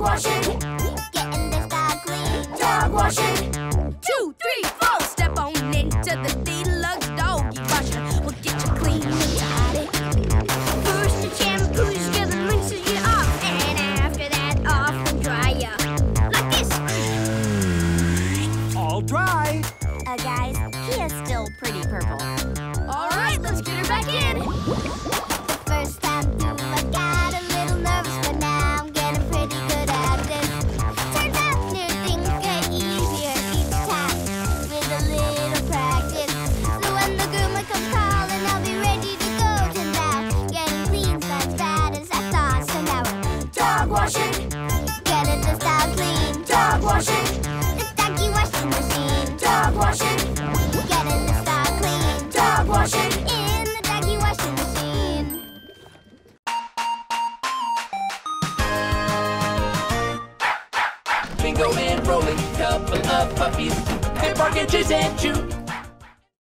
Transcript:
głośno. Get in the car quick. To głośno. 2, 3, 4. Step on into the deluxe doggy washer. We'll get you clean and tidy. First the shampoos, get the rinses you off, and after that off the dryer. Like this. All dry. Guys, he is still pretty purple. All right, let's get her back in. The first time through, I got a little nervous, but now I'm getting pretty good at this. Turns out new things get easier each time with a little practice. So when the groomer comes calling, I'll be ready to go. Turns out getting clean's not as bad as I thought. So now we're dog washing, getting the style clean. Dog washing, the doggy washing machine. Dog washing, getting the style clean. Dog washing in the doggy washing machine. Bingo and Rolly, couple of puppies. They bark and chase and chew.